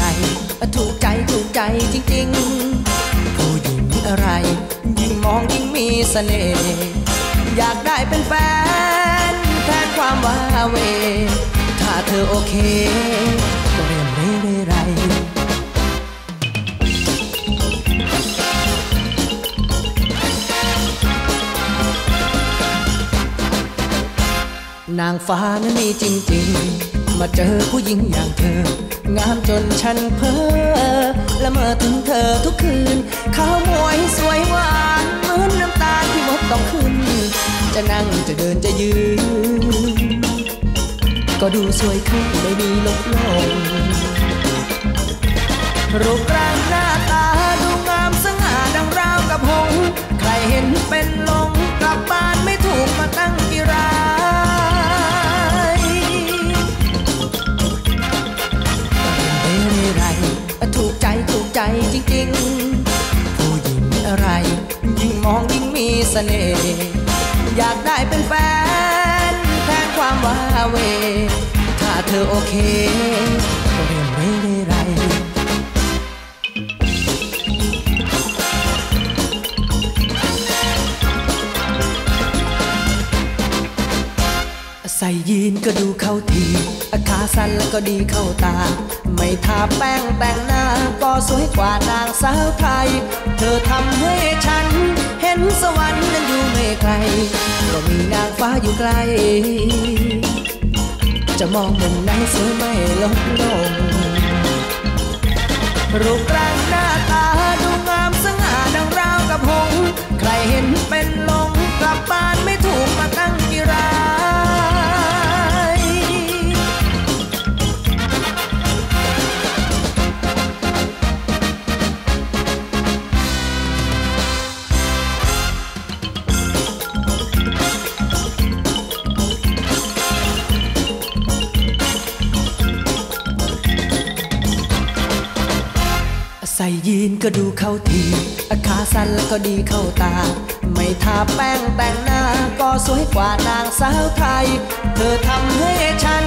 ไรถูกใจถูกใจจริงๆผู้หญิงอะไรยิ่งมองยิ่งมีเสน่ห์อยากได้เป็นแฟนแทนความว้าเหวถ้าเธอโอเคก็เรียนได้ไรนางฟ้านั้นมีจริงๆมาเจอผู้หญิงอย่างเธองามจนฉันเพ้อละเมอถึงเธอทุกคืนขาวมวยสวยหวานเหมือนน้ำตาที่มดต้องขึ้นจะนั่งจะเดินจะยืนก็ดูสวยขึ้นไม่มีลดลงรูปร่างหน้าตาดูงามสง่าดังราวกับหงส์ใครเห็นเป็นลงกลับบ้านไม่ถูกมาตั้งกี่รายไม่ไรถูกใจถูกใจจริงๆผู้หญิงอะไรยิ่งมองยิ่งมีเสน่ห์อยากได้เป็นแฟนแทนความว้าเหวถ้าเธอโอเคก็เรียนไม่ไรใส่ยีนก็ดูเข้าทีขาสั้นแล้วก็ดีเข้าตาไม่ทาแป้งแต่งหน้าก็สวยกว่านางสาวไทยเธอทำให้ฉันเห็นสวรรค์นั้นอยู่ไม่ไกลก็มีนางฟ้าอยู่ไกลจะมองมุมไหนสวยไม่ลดลงรูปร่างหน้าตาดูงามสง่าดังราวกับหงส์ใครเห็นเป็นลงกลับบ้านไม่ถูกมาตั้งกี่รายใส่ยีนก็ดูเข้าทีขาสั้นแล้วก็ดีเข้าตาไม่ทาแป้งแต่งหน้าก็สวยกว่านางสาวไทยเธอทำให้ฉัน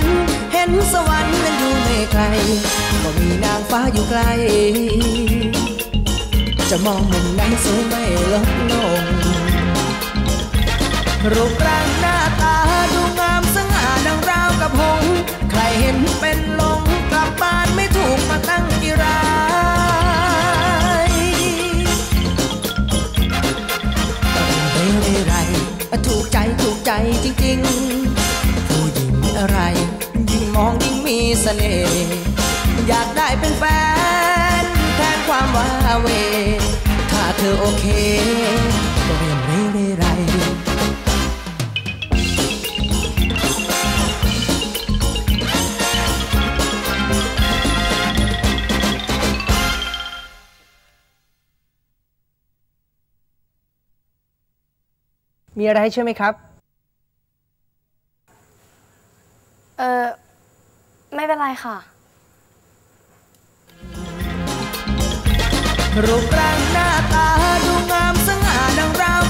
เห็นสวรรค์นั้นอยู่ไม่ไกลก็มีนางฟ้าอยู่ไกลจะมองมุมไหนสวยไม่ลดลงรูปร่างหน้าตาดูงามสง่าดังราวกับหงส์ใครเห็นเป็นลงกลับบ้านไม่ถูกมาตั้งกี่รายไม่ไรถูกใจถูกใจจริงๆผู้หญิงอะไรยิ่งมองยิ่งมีเสน่ห์อยากได้เป็นแฟนแทนความว้าเหวถ้าเธอโอเคก็เรียนไม่ไรมีอะไรให้ช่วยไหมครับไม่เป็นไรค่ะรูปร่างหน้าตาดูงามสง่าดังราว